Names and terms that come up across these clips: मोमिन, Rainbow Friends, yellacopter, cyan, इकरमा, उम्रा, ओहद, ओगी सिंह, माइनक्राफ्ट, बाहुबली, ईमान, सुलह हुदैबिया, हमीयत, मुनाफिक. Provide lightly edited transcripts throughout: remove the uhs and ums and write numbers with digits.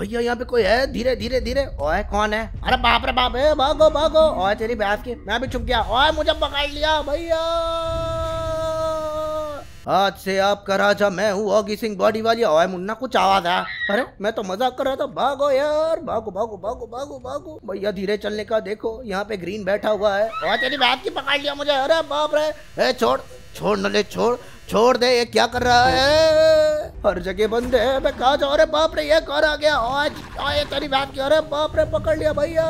भैया यहाँ पे कोई है, धीरे धीरे धीरे। ओए कौन है? अरे बाप रे बाप, भागो भागो। ओए तेरी भैंस की, मैं भी छुप गया। ओए मुझे पकड़ लिया भैया। आज से आपका राजा मैं हूँ ओगी सिंह बॉडी वाली। ओए मुन्ना कुछ आवाज आया। अरे मैं तो मजाक कर रहा था। भागो यार, भागो भागो भागो भागो भागो। भैया धीरे चलने का देखो, यहाँ पे ग्रीन बैठा हुआ है। ओए तेरी भैंस की पकड़ लिया मुझे। अरे बाप रे, छोड़ छोड़ नले, छोड़ छोड़ दे। ये क्या कर रहा है? हर जगह बंदे है, मैं कहा जा। अरे बाप रे, ये कौन आ गया? ओए तेरी बात की। अरे बाप रे, पकड़ लिया भैया।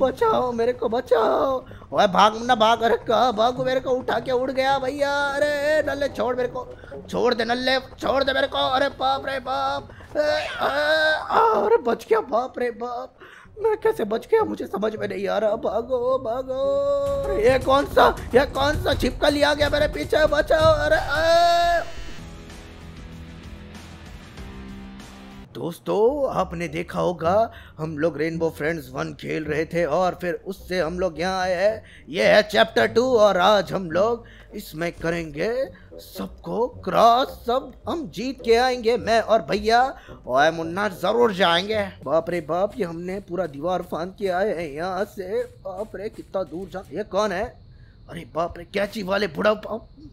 बचाओ मेरे को, बचाओ। ओए भाग ना भाग। अरे कहा भागू, मेरे को उठा के उड़ गया भैया। अरे नल्ले छोड़ मेरे को, छोड़ दे नल्ले, छोड़ दे मेरे को। अरे बाप रे बाप, अरे बच गया। बाप रे बाप, मैं कैसे बच गया, मुझे समझ में नहीं आ रहा। भागो भागो। ये कौन सा छिपका लिया गया मेरे पीछे? बचाओ। अरे दोस्तों, आपने देखा होगा हम लोग रेनबो फ्रेंड्स 1 खेल रहे थे और फिर उससे हम लोग यहाँ आए हैं। ये है चैप्टर 2 और आज हम लोग इसमें करेंगे सबको क्रॉस। सब हम जीत के आएंगे, मैं और भैया। ओए मुन्ना जरूर जाएंगे। बाप रे बाप, ये हमने पूरा दीवार फांद के आए हैं यहाँ से। बाप रे कितना दूर जा। ये कौन है? अरे बाप रे, कैची वाले बूढ़ा।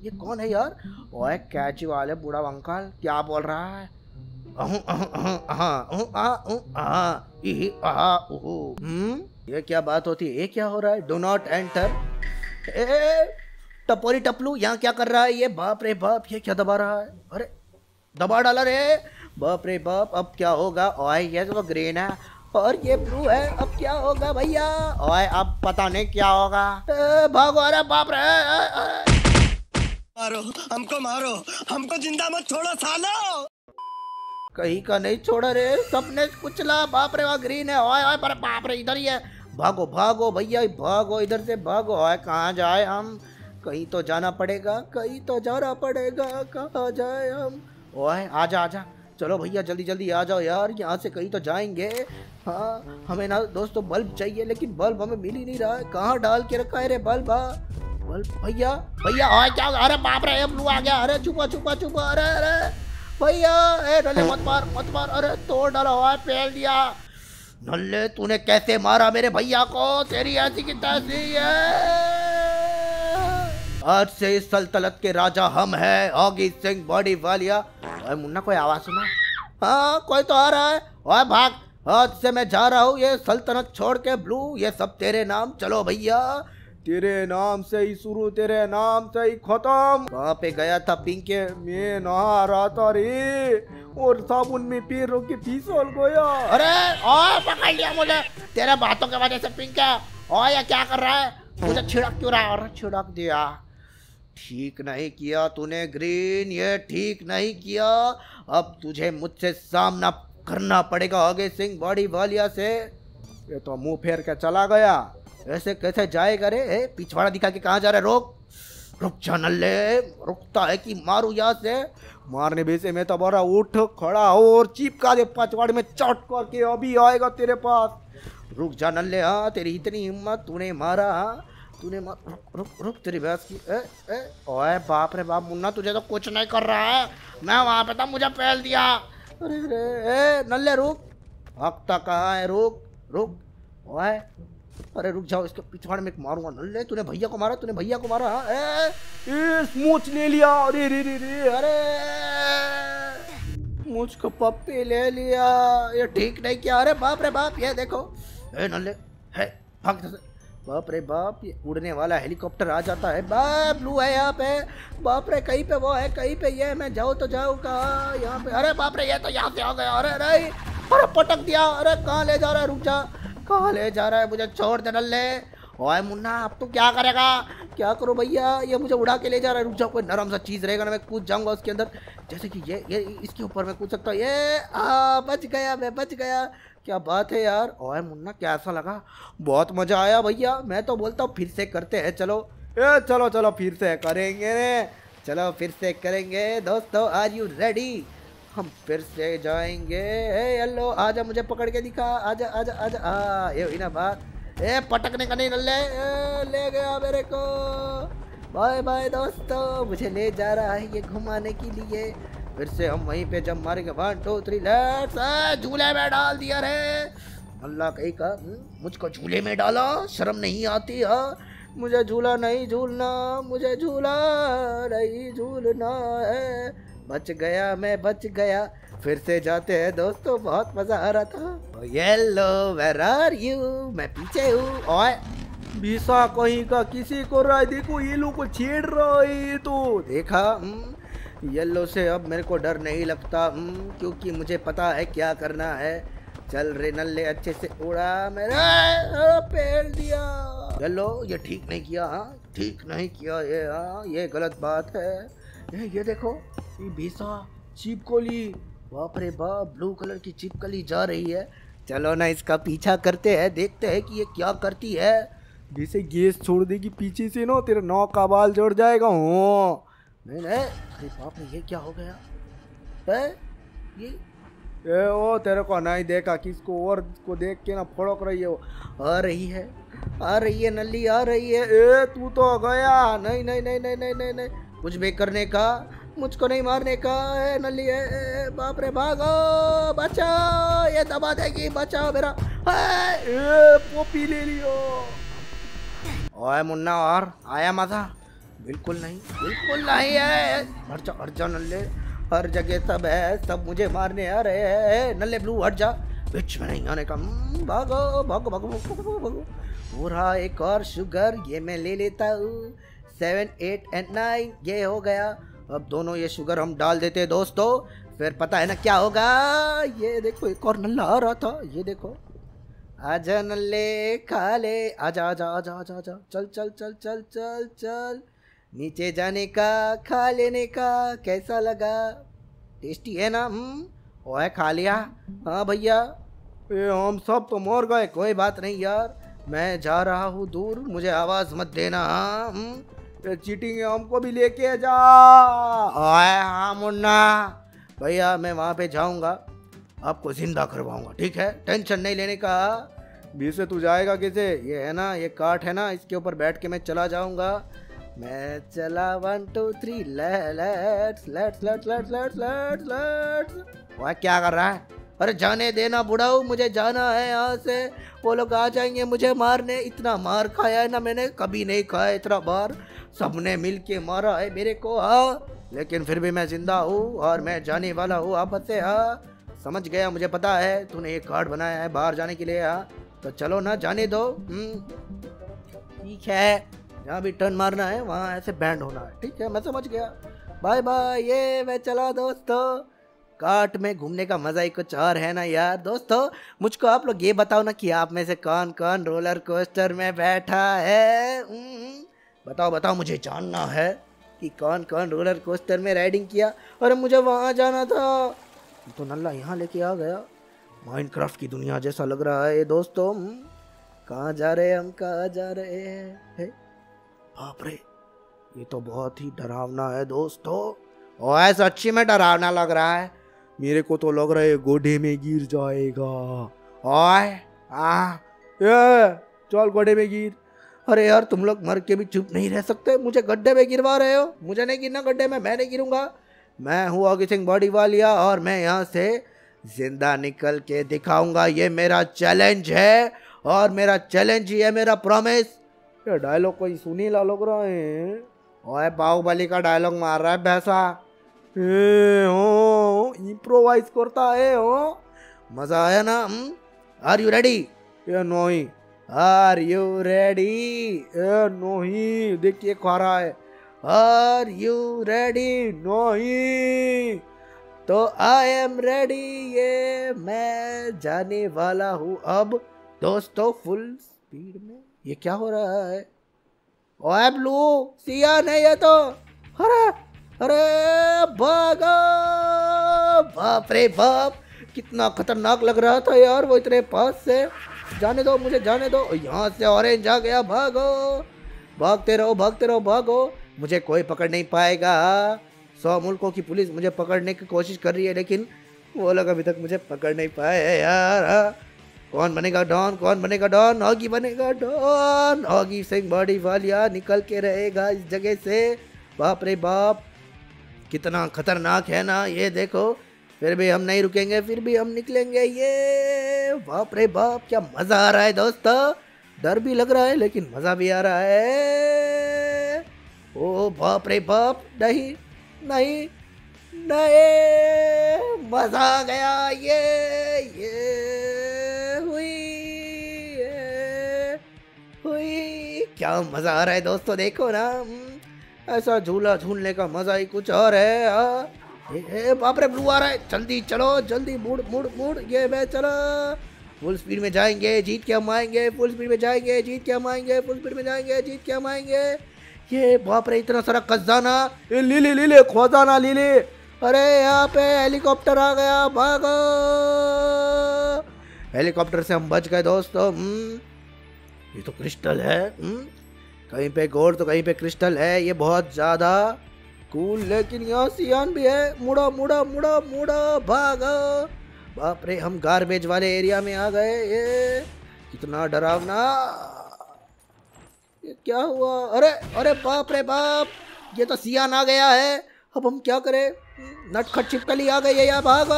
ये कौन है यार? ओए कैची वाले बूढ़ा अंकल क्या बोल रहा है? ये क्या बात होती है? ये क्या हो रहा है? Do not enter. टपोरी टपलू यहाँ क्या कर रहा है ये? बाप रे बाप, ये क्या दबा रहा है? अरे दबा डाला रे। बाप रे बाप, अब क्या होगा? ओए ये तो ग्रीन है और ये ब्लू है, अब क्या होगा भैया? ओए अब पता नहीं क्या होगा। भागो। अरे बाप रे, मारो, हमको जिंदा मत छोड़ो सालो। कहीं का नहीं छोड़ा रे, सबने कुचला। बाप रे, वहाँ ग्रीन है। ओए ओए, पर बाप रे इधर ही है। भागो भागो भैया, भागो इधर से, भागो। ओए कहाँ जाए हम? कहीं तो जाना पड़ेगा, कहीं तो जाना पड़ेगा। कहाँ जाए हम? ओए आजा आजा, चलो भैया जल्दी जल्दी आ जाओ यार, यहाँ से कहीं तो जाएंगे। हाँ हमें ना दोस्तों बल्ब चाहिए, लेकिन बल्ब हमें मिल ही नहीं रहा है। कहाँ डाल के रखा है रे बल्ब? बल्ब भैया भैया। ओए क्या? अरे बाप रे, ब्लू आ गया। अरे छुपा छुपा छुपा। अरे अरे भैया, ए नल्ले मत मार मत मार। अरे तोड़ डाला, फेल दिया। नल्ले तूने कैसे मारा मेरे भैया को? तेरी ऐसी की तैसी है। आज से इस सल्तनत के राजा हम हैं, ओगी सिंह बॉडी वालिया। अरे मुन्ना, कोई आवाज सुना? हाँ कोई तो आ रहा है। ओए भाग, आज से मैं जा रहा हूँ ये सल्तनत छोड़ के। ब्लू, ये सब तेरे नाम। चलो भैया, तेरे नाम से ही शुरू, तेरे नाम से ही खत्म। वहाँ पे गया था पिंके, मैं नहा रहा था रे, और साबुन में पैर रोक के फिसल गया। अरे ओए पकड़ लिया मुझे तेरे बातों के वजह से पिंके। ओए ये क्या कर रहा है? मुझे छिड़क क्यों रहा? और छिड़क दिया। ठीक नहीं किया तूने ग्रीन, ये ठीक नहीं किया। अब तुझे मुझसे सामना करना पड़ेगा ओगी सिंह बॉडी वालिया से। ये तो मुँह फेर के चला गया, ऐसे कैसे जाएगा रे? पिछवाड़ा दिखा के कहाँ जा रहा है? रुक जा नल्ले, रुकता है कि मारू यहाँ से। मारने बेसे में तो बोरा, उठ खड़ा हो और चिपका दे पछवाड़े में चोट करके। अभी आएगा तेरे पास। रुक जा नल्ले। हाँ तेरी इतनी हिम्मत, तूने मारा। हाँ तूने मार। रुक रुक रुक, तेरी भैंस की। ए ए ओए बाप रे बाप, मुन्ना तुझे तो कुछ नहीं कर रहा है। मैं वहाँ पे था, मुझे फैल दिया। अरे ए नल्ले रुक, हकता कहाँ है? रुक रुक। ओए अरे रुक जाओ, इसके पिछवाड़ में एक मारूंगा नल्ले। तूने भैया को मारा, तूने भैया को मारा। हाँ मूछ ले लिया। अरे रे रे रे, अरे मूछ को पप्पी ले लिया। ये ठीक नहीं किया। अरे बाप रे बाप, ये देखो। ए नल्ले है, भाग जा। बाप रे बाप, ये उड़ने वाला हेलीकॉप्टर आ जाता है। बाप ब्लू है यहाँ पे। बाप रे, कहीं पे वो है, कहीं पे ये। मैं जाऊँ तो जाऊँ कहाँ यहाँ पे? अरे बाप रे, ये तो यहाँ से आ गया। अरे अरे अरे पटक दिया। अरे कहाँ ले जा रहा है? रुक जा, कहाँ ले जा रहा है? मुझे छोड़ दे नल्ले। ओए मुन्ना, अब तू क्या करेगा? क्या करो भैया, ये मुझे उड़ा के ले जा रहा है। रुक जाओ, कोई नरम सा चीज़ रहेगा ना, मैं कूद जाऊंगा उसके अंदर। जैसे कि ये इसके ऊपर मैं कूद सकता हूँ। ये बच गया, मैं बच गया। क्या बात है यार। ओए मुन्ना, कैसा लगा? बहुत मज़ा आया भैया। मैं तो बोलता हूँ फिर से करते हैं। चलो चलो चलो, फिर से करेंगे। चलो फिर से करेंगे दोस्तों। Are you ready? हम फिर से जाएंगे। ए येलो आजा, मुझे पकड़ के दिखा। आजा आजा आजा। ये हुई ना बात। ए पटकने का नहीं नल्ले, ले गया मेरे को। बाय बाय दोस्तों, मुझे ले जा रहा है ये घुमाने के लिए। फिर से हम वहीं पे जंप मारेंगे। 1 2 3 लेट्स। झूले में डाल दिया रे। अल्लाह कहीं का मुझको झूले में डाला, शर्म नहीं आती है। मुझे झूला नहीं झूलना, मुझे झूला नहीं झूलना है। बच गया मैं, बच गया। फिर से जाते हैं दोस्तों, बहुत मजा आ रहा था। येलो वेयर आर यू, मैं पीछे हूँ। और बीसा कहीं का किसी को रहा है, देखो ये लोग को छेड़ रहा है। तो देखा येलो से अब मेरे को डर नहीं लगता, क्योंकि मुझे पता है क्या करना है। चल रे नल्ले, अच्छे से उड़ा। मेरा पेड़ दिया येलो, ये ठीक नहीं किया। हाँ ठीक नहीं किया ये। हाँ ये गलत बात है। ये देखो ये भीसा चिपकली, बाप रे बाप, ब्लू कलर की चिपकली जा रही है। चलो ना इसका पीछा करते हैं, देखते हैं कि ये क्या करती है। जैसे गैस छोड़ देगी पीछे से ना, तेरा नौ का बाल जोड़ जाएगा। हो नहीं नहीं, अरे बाप रे ये क्या हो गया है? ये ओ तेरे को नहीं देखा, किसको और को देख के ना फड़क रही है। वो आ रही है, आ रही है नली, आ रही है। ए तू तो गया। नहीं नहीं नहीं नहीं नहीं नहीं नहीं, कुछ भी करने का, मुझको नहीं मारने का है नली। ए बाप रे, भागो, बचाओ, ये दबा देगी, बचाओ मेरा। ए पोपी ले लियो। ओए मुन्ना, और आया मजा? बिल्कुल नहीं, बिल्कुल नहीं है। हट जा नल्ले, हर जगह सब है, सब मुझे मारने आ रहे हैं। नल्ले ब्लू हट जा, बीच में नहीं आने का। भागो भागो भागो भागो भागो। हो रहा एक और शुगर, ये मैं ले लेता हूँ। 7 8 एंड 9 ये हो गया। अब दोनों ये शुगर हम डाल देते हैं दोस्तों, फिर पता है ना क्या होगा। ये देखो एक और नल्ला आ रहा था, ये देखो। आजा नल्ले, खा ले, आजा आजा आजा आजा आजा, चल चल चल चल चल चल। नीचे जाने का, खा लेने का, कैसा लगा? टेस्टी है ना? ओए खा लिया। हाँ भैया, हम सब तो मर गए। कोई बात नहीं यार, मैं जा रहा हूँ दूर, मुझे आवाज़ मत देना। हाँ चीटिंग है, हमको भी लेके जा। हाँ मुन्ना भैया, मैं वहाँ पे जाऊँगा, आपको जिंदा करवाऊँगा, ठीक है? टेंशन नहीं लेने का। भीड़ से तू जाएगा कैसे? ये है ना, ये काट है ना, इसके ऊपर बैठ के मैं चला जाऊँगा। मैं चला। 1 2 3 let's let's let's let's let's let's let's. वह क्या कर रहा है? अरे जाने देना बुढ़ाऊ, मुझे जाना है यहाँ से। वो लोग आ जाएंगे मुझे मारने। इतना मार खाया है ना मैंने, कभी नहीं खाया इतना बार, सबने मिलके मारा है मेरे को। हाँ लेकिन फिर भी मैं जिंदा हूँ, और मैं जाने वाला हूँ आपस से। हाँ समझ गया, मुझे पता है तूने एक कार्ड बनाया है बाहर जाने के लिए। हाँ तो चलो ना, जाने दो। ठीक है, जहाँ भी टर्न मारना है वहाँ ऐसे बैंड होना है, ठीक है? मैं समझ गया, बाय बाय। ये मैं चला दोस्तों, कार्ट में घूमने का मज़ा ही कुछ और है ना यार। दोस्तों मुझको आप लोग ये बताओ ना कि आप में से कौन कौन रोलर कोस्टर में बैठा है। बताओ बताओ, मुझे जानना है कि कौन कौन रोलर कोस्टर में राइडिंग किया। और मुझे वहाँ जाना था, तो नल्ला यहाँ लेके आ गया। माइनक्राफ्ट की दुनिया जैसा लग रहा है ये दोस्तों। कहाँ जा रहे हैं हम, कहाँ जा रहे हैं? बाप रे, ये तो बहुत ही डरावना है दोस्तों। और सच्ची में डरावना लग रहा है, मेरे को तो लग रहा है गोडे में गिर जाएगा। ओए ए चल गोडे में गिर। अरे यार तुम लोग मर के भी चुप नहीं रह सकते, मुझे गड्ढे में गिरवा रहे हो। मुझे नहीं गिरना गड्ढे में, मैं नहीं गिरूंगा। मैं हूँ अगी सिंह बॉडी वालिया, और मैं यहाँ से जिंदा निकल के दिखाऊंगा। ये मेरा चैलेंज है, और मेरा चैलेंज ही है मेरा प्रॉमिस। ये डायलॉग कोई सुनी ला लग रहा है। ओए बाहुबली का डायलॉग मार रहा है भैंसा। इम्प्रोवाइज करता है ओ, मजा आया ना? Are you ready? ये नहीं, आर यू रेडी? ये नहीं, देखिए खा रहा है। Are you ready? नहीं, तो आई एम रेडी। ये मैं जाने वाला हूँ अब दोस्तों, फुल स्पीड में। ये क्या हो रहा है? ओए ब्लू, सियान है ये तो। अरे अरे भागो, बाप रे बाप, कितना खतरनाक लग रहा था यार वो इतने पास से। जाने दो मुझे, जाने दो। यहाँ से ऑरेंज आ गया, भागो, भागते रहो भागते रहो भागो। मुझे कोई पकड़ नहीं पाएगा। 100 मुल्कों की पुलिस मुझे पकड़ने की कोशिश कर रही है, लेकिन वो लोग अभी तक मुझे पकड़ नहीं पाए है यार। कौन बनेगा डॉन, कौन बनेगा डॉन? ऑगी बनेगा don. Oggy Singh body Walia निकल के रहेगा इस जगह से। बाप रे बाप, कितना खतरनाक है ना, ये देखो। फिर भी हम नहीं रुकेंगे, फिर भी हम निकलेंगे। ये बाप रे बाप, क्या मज़ा आ रहा है दोस्तों। डर भी लग रहा है लेकिन मज़ा भी आ रहा है। ओ बाप रे बाप, नहीं नहीं नहीं, मज़ा आ गया। ये हुई, ये हुई, क्या मज़ा आ रहा है दोस्तों। देखो ना, ऐसा झूला झूलने का मज़ा ही कुछ और है। ये बाप रे, ब्लू आ रहा है। जल्दी चलो, जल्दी मुड़ मुड़ मुड़। ये मैं चला, फुल स्पीड में जाएंगे, जीत के हम आएंगे। फुल स्पीड में जाएंगे, जीत के हम आएंगे। फुल स्पीड में जाएंगे, जीत के हम आएंगे। ये बाप रे, इतना सारा खजाना। ये लीले लीले खजाना लीले। अरे यहाँ पे हेलीकॉप्टर आ गया, भागो। हेलीकॉप्टर से हम बच गए दोस्तों। ये तो क्रिस्टल है। कहीं पे गोल्ड तो कहीं पे क्रिस्टल है। ये बहुत ज़्यादा कूल। लेकिन यहाँ सियान भी है। मुड़ा मुड़ा मुड़ा मुड़ा, भागो। बाप रे, हम गार्बेज वाले एरिया में आ गए। ये कितना डरावना, ये क्या हुआ। अरे अरे बाप रे बाप, ये तो सियान आ गया है। अब हम क्या करें। नटखट छिपकली आ गई है। या भागो,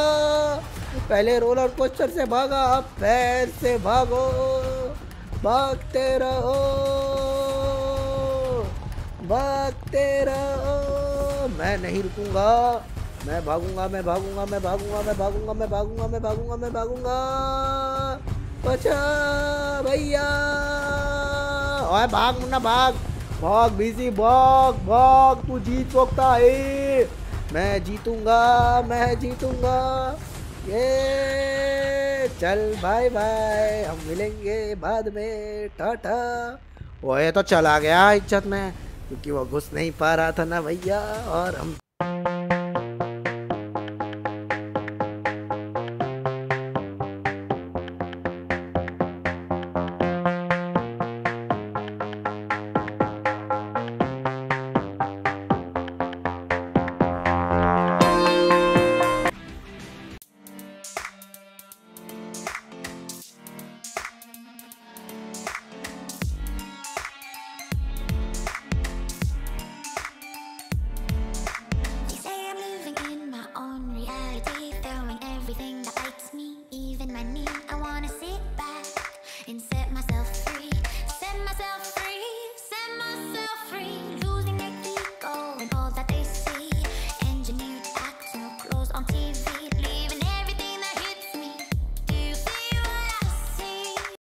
पहले रोलर कोस्टर से भागा, अब पैर से भागो। भागते रहो, भागते रहो। मैं नहीं रुकूंगा, मैं भागूंगा, मैं भागूंगा, मैं भागूंगा, मैं भागूंगा, मैं भागूंगा, मैं भागूंगा, मैं भागूंगा। बचा भैया, ओए भाग मुन्ना भाग, भाग बिजी भाग भाग। तू जीत सकता है, मैं जीतूंगा, मैं जीतूंगा। ये चल बाय बाय, हम मिलेंगे बाद में, टाटा। वो ये तो चला गया इज्जत में, क्योंकि वो घुस नहीं पा रहा था ना भैया। और हम